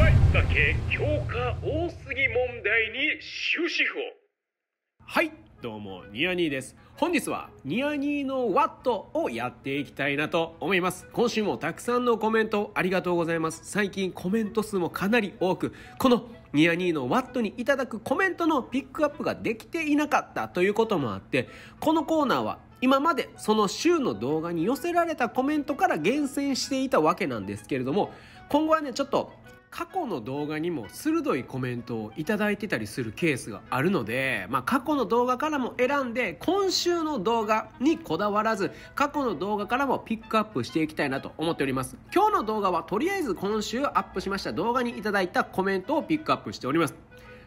だけ教科多すぎ問題に終止符を。はい、どうもニヤニーです。本日はニヤニーのワットをやっていきたいなと思います。今週もたくさんのコメントありがとうございます。最近コメント数もかなり多く、このニヤニーのワットにいただくコメントのピックアップができていなかったということもあって、このコーナーは今までその週の動画に寄せられたコメントから厳選していたわけなんですけれども、今後はねちょっと過去の動画にも鋭いコメントをいただいてたりするケースがあるので、過去の動画からも選んで今週の動画にこだわらず過去の動画からもピックアップしていきたいなと思っております。今日の動画はとりあえず今週アップしました動画にいただいたコメントをピックアップしております。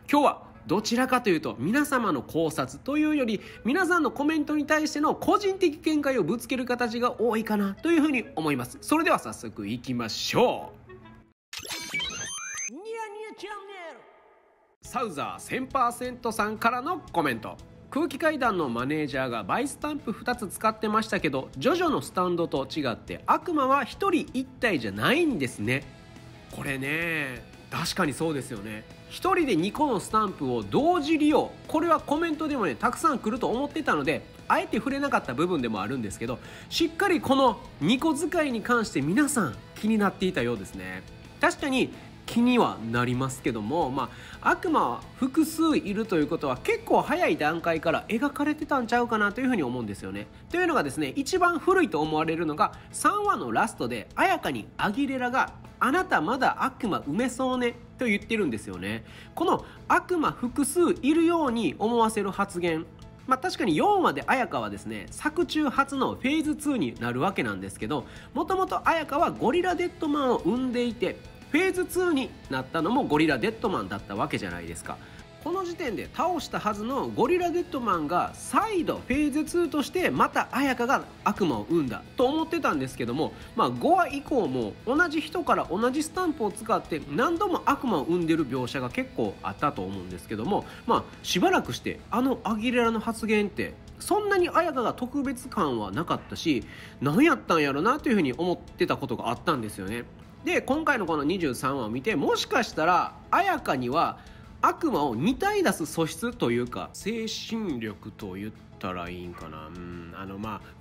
今日はどちらかというと皆様の考察というより皆さんのコメントに対しての個人的見解をぶつける形が多いかなというふうに思います。それでは早速いきましょう。ニヤニヤチャンネル。サウザー 1000% さんからのコメント。空気階段のマネージャーがバイスタンプ2つ使ってましたけど、ジョジョのスタンドと違って悪魔は1人1体じゃないんですね。これね、確かにそうですよね。1人で2個のスタンプを同時利用、これはコメントでもねたくさん来ると思ってたのであえて触れなかった部分でもあるんですけど、しっかりこの2個使いに関して皆さん気になっていたようですね。確かに気にはなりますけども、悪魔は複数いるということは結構早い段階から描かれてたんちゃうかなというふうに思うんですよね。というのがですね、一番古いと思われるのが3話のラストで綾華にアギレラが「あなたまだ悪魔埋めそうね」と言ってるんですよね。この悪魔複数いるように思わせる発言、確かに4話で綾華はですね作中初のフェーズ2になるわけなんですけど、もともと綾華はゴリラデッドマンを生んでいてフェーズ2になったのもゴリラデッドマンだったわけじゃないですか。この時点で倒したはずのゴリラデッドマンが再度フェーズ2としてまた綾華が悪魔を生んだと思ってたんですけども、5話以降も同じ人から同じスタンプを使って何度も悪魔を生んでる描写が結構あったと思うんですけども、しばらくしてあのアギレラの発言ってそんなに綾華が特別感はなかったし、何やったんやろなというふうに思ってたことがあったんですよね。で今回のこの23話を見て、もしかしたら綾華には悪魔を2体出す素質というか精神力と言ったらいいんかな、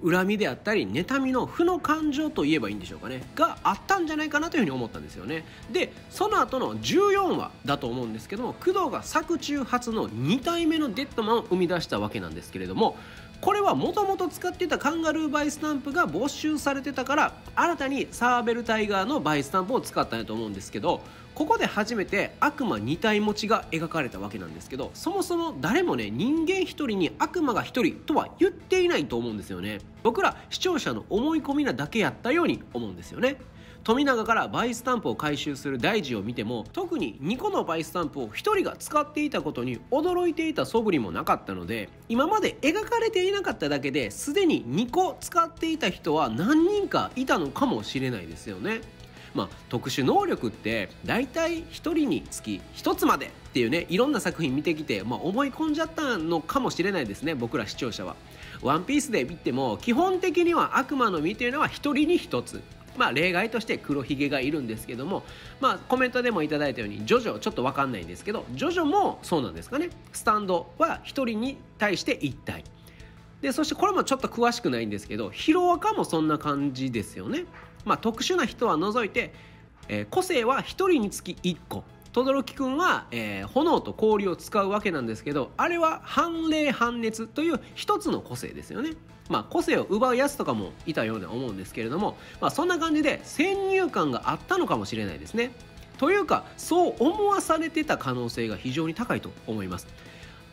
恨みであったり妬みの負の感情といえばいいんでしょうかね、があったんじゃないかなというふうに思ったんですよね。でその後の14話だと思うんですけども、工藤が作中初の2体目のデッドマンを生み出したわけなんですけれども、これはもともと使っていたカンガルーバイスタンプが没収されてたから新たにサーベルタイガーのバイスタンプを使ったんやと思うんですけど、ここで初めて悪魔2体持ちが描かれたわけなんですけど、そもそも誰もね人間1人に悪魔が1人とは言っていないと思うんですよね。僕ら視聴者の思い込みなだけやったように思うんですよね。富永からバイスタンプを回収する大事を見ても、特に2個のバイスタンプを1人が使っていたことに驚いていた素振りもなかったので、今まで描かれていなかっただけですでに2個使っていた人は何人かいたのかもしれないですよね。特殊能力って大体1人につき1つまでっていうね、いろんな作品見てきて、思い込んじゃったのかもしれないですね、僕ら視聴者は。ワンピースで見ても基本的には悪魔の実というのは1人に1つ。例外として黒ひげがいるんですけども、コメントでもいただいたようにジョジョちょっと分かんないんですけど、ジョジョもそうなんですかね、スタンドは1人に対して1体で、そしてこれもちょっと詳しくないんですけどヒロアカもそんな感じですよね。特殊な人は除いて、個性は1人につき1個。轟くんは、炎と氷を使うわけなんですけど、あれは半冷半熱という一つの個性ですよね。個性を奪うやつとかもいたように思うんですけれども、そんな感じで先入観があったのかもしれないですね。というかそう思わされてた可能性が非常に高いと思います。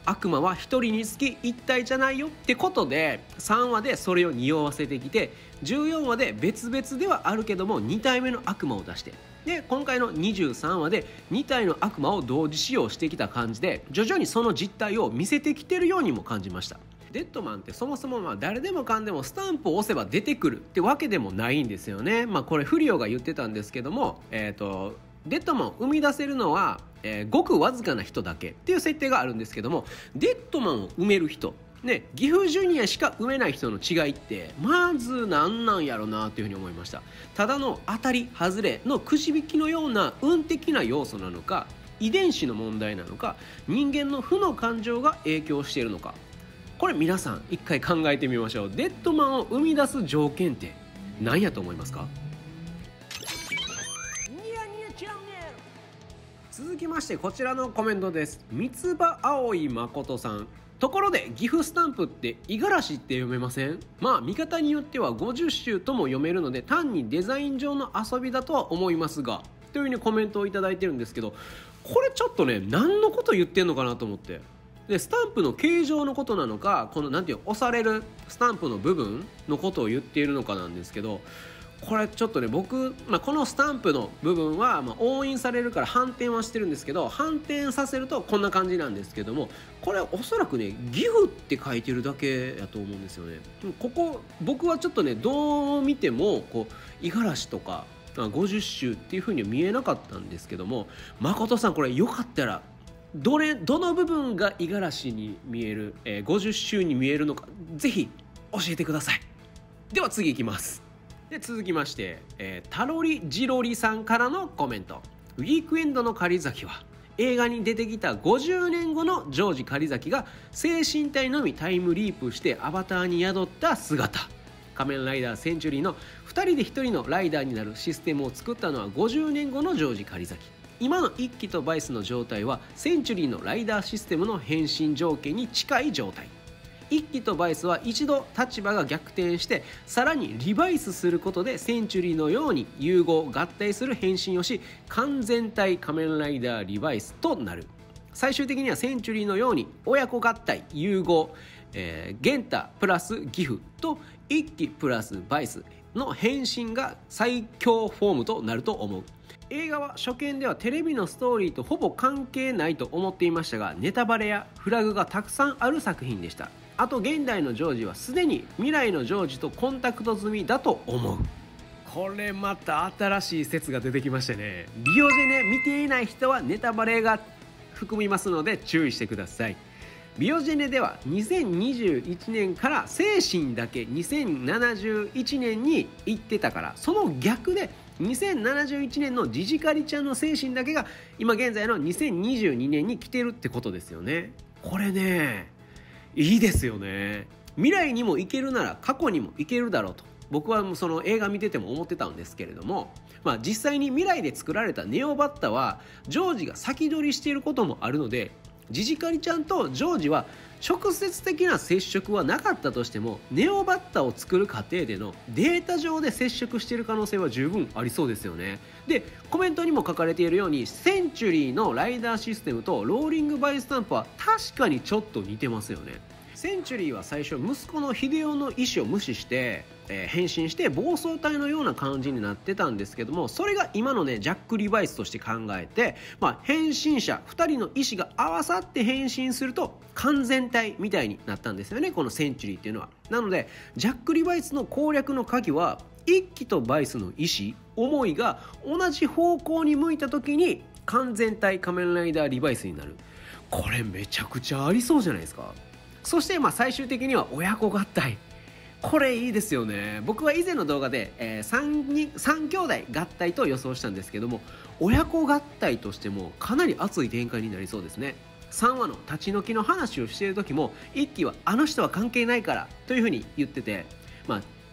悪魔は1人につき1体じゃないよってことで3話でそれを匂わせてきて、14話で別々ではあるけども2体目の悪魔を出して、で今回の23話で2体の悪魔を同時使用してきた感じで徐々にその実態を見せてきてるようにも感じました。デッドマンってそもそも誰でもかんでもスタンプを押せば出てくるってわけでもないんですよね。これフリオが言ってたんですけども、デッドマンを生み出せるのはごくわずかな人だけっていう設定があるんですけども、デッドマンを埋める人ね、岐阜ジュニアしか産めない人の違いってまず何なんやろなっていうふうに思いました。ただの当たり外れのくじ引きのような運的な要素なのか、遺伝子の問題なのか、人間の負の感情が影響しているのか、これ皆さん一回考えてみましょう。デッドマンを生み出す条件って何やと思いますか？続きましてこちらのコメントです。三葉葵誠さん、ところで岐阜スタンプって「五十嵐」って読めません？まあ見方によっては50州とも読めるので単にデザイン上の遊びだとは思いますが、というふうにコメントを頂いてるんですけど、これちょっとね、何のこと言ってんのかなと思って、でスタンプの形状のことなのか、この何ていうの、押されるスタンプの部分のことを言っているのかなんですけど、これちょっとね僕、このスタンプの部分は押印されるから反転はしてるんですけど、反転させるとこんな感じなんですけども、これおそらくね岐阜って書いてるだけやと思うんですよね。ここ僕はちょっとねどう見てもこう五十嵐とか50州っていう風には見えなかったんですけども、誠さんこれよかったらどの部分が五十嵐に見える、50州に見えるのかぜひ教えてください。では次いきます。で続きまして、タロリジロリさんからのコメント。ウィークエンドの狩崎は映画に出てきた50年後のジョージ狩崎が精神体のみタイムリープしてアバターに宿った姿。仮面ライダーセンチュリーの2人で1人のライダーになるシステムを作ったのは50年後のジョージ狩崎。今の1期とバイスの状態はセンチュリーのライダーシステムの変身条件に近い状態。1期とバイスは一度立場が逆転してさらにリバイスすることでセンチュリーのように融合合体する変身をし、完全体仮面ライダーリバイスとなる。最終的にはセンチュリーのように親子合体融合、元太プラスギフと1期プラスバイスの変身が最強フォームとなると思う。映画は初見ではテレビのストーリーとほぼ関係ないと思っていましたが、ネタバレやフラグがたくさんある作品でした。あと現代のジョージはすでに未来のジョージとコンタクト済みだと思う。これまた新しい説が出てきましたね。リオジェネ見ていない人はネタバレが含みますので注意してください。リオジェネでは2021年から精神だけ2071年に行ってたから、その逆で2071年のジジカリちゃんの精神だけが今現在の2022年に来てるってことですよね。これねいいですよね。未来にも行けるなら過去にも行けるだろうと僕はもうその映画見てても思ってたんですけれども、実際に未来で作られたネオバッタはジョージが先取りしていることもあるので、ジジカリちゃんとジョージは直接的な接触はなかったとしてもネオバッタを作る過程でのデータ上で接触している可能性は十分ありそうですよね。でコメントにも書かれているようにセンチュリーのライダーシステムとローリングバイスタンプは確かにちょっと似てますよね。センチュリーは最初息子の秀夫の意思を無視して、変身して暴走体のような感じになってたんですけども、それが今のねジャック・リバイスとして考えて、変身者2人の意思が合わさって変身すると完全体みたいになったんですよね、このセンチュリーっていうのは。なのでジャック・リバイスの攻略の鍵は一騎とバイスの意思思いが同じ方向に向いた時に完全体仮面ライダーリバイスになる。これめちゃくちゃありそうじゃないですか。そして最終的には親子合体、これいいですよね。僕は以前の動画で、3兄弟合体と予想したんですけども、親子合体としてもかなり熱い展開になりそうですね。3話の立ち退きの話をしている時も1期はあの人は関係ないからというふうに言ってて、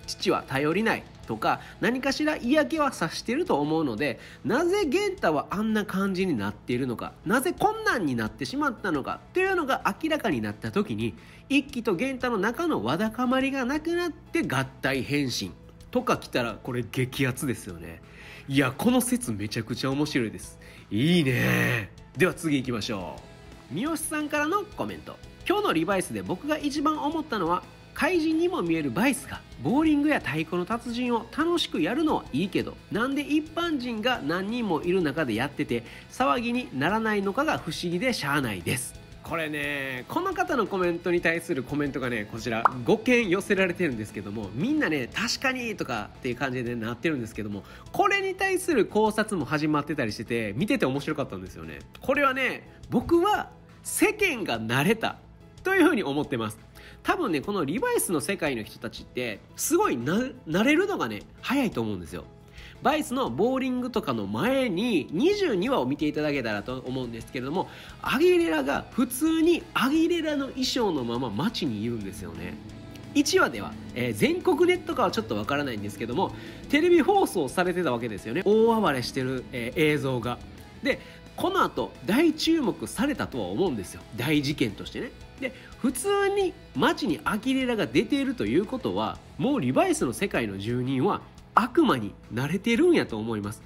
父は頼りないとか何かしら嫌気はさしてると思うので、なぜ元太はあんな感じになっているのか、なぜ困難になってしまったのかというのが明らかになった時に、一輝と元太の中のわだかまりがなくなって合体変身とか来たらこれ激アツですよね。いやこの説めちゃくちゃ面白いです。いいね。では次行きましょう。三好さんからのコメント。今日のリバイスで僕が一番思ったのは、怪人にも見えるバイスがボーリングや太鼓の達人を楽しくやるのはいいけど、なんで一般人が何人もいる中でやってて騒ぎにならないのかが不思議でしゃあないです。これね、この方のコメントに対するコメントがねこちら5件寄せられてるんですけども、みんなね確かにとかっていう感じでなってるんですけども、これに対する考察も始まってたりしてて見てて面白かったんですよね。これはね僕は世間が慣れたというふうに思ってます。多分ねこのリバイスの世界の人たちってすごい慣れるのがね早いと思うんですよ。バイスのボーリングとかの前に22話を見ていただけたらと思うんですけれども、アギレラが普通にアギレラの衣装のまま街にいるんですよね。1話では、全国ネットかはちょっとわからないんですけどもテレビ放送されてたわけですよね、大暴れしてる、映像が。でこの後大注目されたとは思うんですよ、大事件としてね。で普通に街にアギレラが出ているということはもうリバイスの世界の住人は悪魔に慣れてるんやと思います。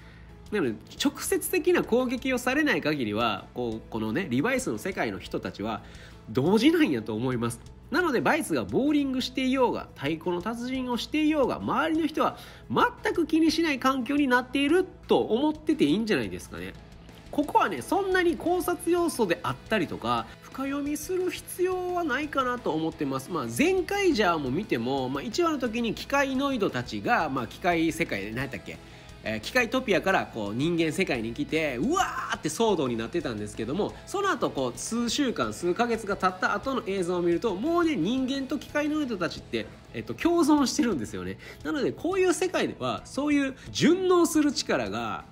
なので直接的な攻撃をされない限りはこのねリバイスの世界の人たちは動じないんやと思います。なのでバイスがボーリングしていようが太鼓の達人をしていようが周りの人は全く気にしない環境になっていると思ってていいんじゃないですかね。ここはねそんなに考察要素であったりとか深読みする必要はないかなと思ってます。前回じゃあも見ても、1話の時に機械ノイドたちが、機械世界で何だっけ、機械トピアからこう人間世界に来てうわーって騒動になってたんですけども、その後こう数週間数ヶ月が経った後の映像を見るともうね人間と機械ノイドたちって、共存してるんですよね。なのでこういう世界ではそういう順応する力が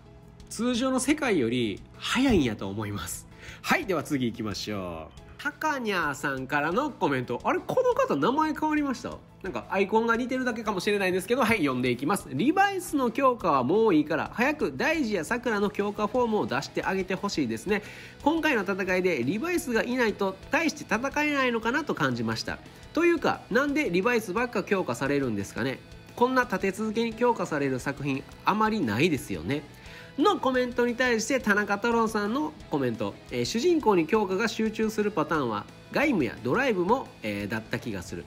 通常の世界より早いんやと思います。はい、では次行きましょう。タカニャーさんからのコメント。あれ、この方名前変わりました？なんかアイコンが似てるだけかもしれないんですけど、はい、読んでいきます。リバイスの強化はもういいから早く大地やさくらの強化フォームを出してあげてほしいですね。今回の戦いでリバイスがいないと大して戦えないのかなと感じました。というか、なんでリバイスばっか強化されるんですかね。こんな立て続けに強化される作品あまりないですよねのコメントに対して、田中太郎さんのコメント、主人公に強化が集中するパターンは外務やドライブも、だった気がする。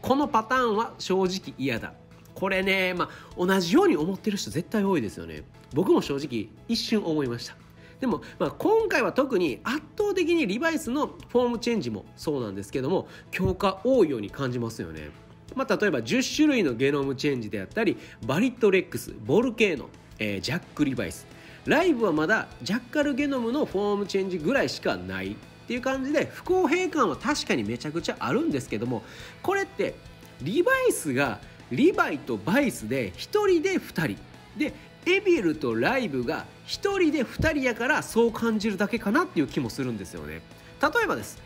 このパターンは正直嫌だ。これね、同じように思ってる人絶対多いですよね。僕も正直一瞬思いました。でも、今回は特に圧倒的にリバイスのフォームチェンジもそうなんですけども強化多いように感じますよね。例えば10種類のゲノムチェンジであったり、バリットレックス、ボルケーノ、ジャック・リバイス、ライブはまだジャッカルゲノムのフォームチェンジぐらいしかないっていう感じで、不公平感は確かにめちゃくちゃあるんですけども、これってリバイスがリバイとバイスで1人で2人で、エビルとライブが1人で2人やからそう感じるだけかなっていう気もするんですよね。例えばです、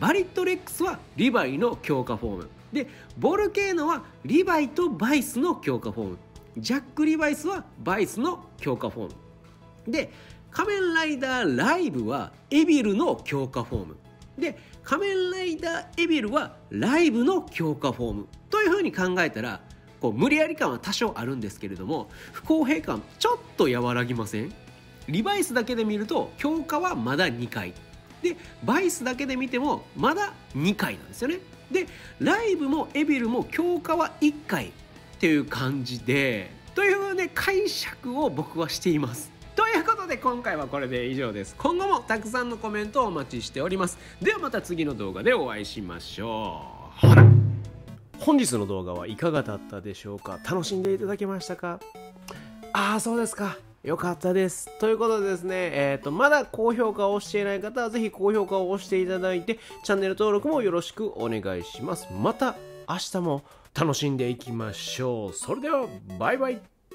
バリットレックスはリバイの強化フォームで、ボルケーノはリバイとバイスの強化フォーム、ジャック・リバイスはバイスの強化フォームで、仮面ライダーライブはエビルの強化フォームで、仮面ライダーエビルはライブの強化フォームというふうに考えたら、無理やり感は多少あるんですけれども不公平感ちょっと和らぎません？リバイスだけで見ると強化はまだ2回で、バイスだけで見てもまだ2回なんですよね。でライブもエビルも強化は1回っていう感じで、というね解釈を僕はしています。ということで今回はこれで以上です。今後もたくさんのコメントをお待ちしております。ではまた次の動画でお会いしましょう。ほら、本日の動画はいかがだったでしょうか。楽しんでいただけましたか？ああ、そうですか、よかったです。ということでですね、まだ高評価をしていない方はぜひ高評価を押していただいて、チャンネル登録もよろしくお願いします。また明日も楽しんでいきましょう。それではバイバイ。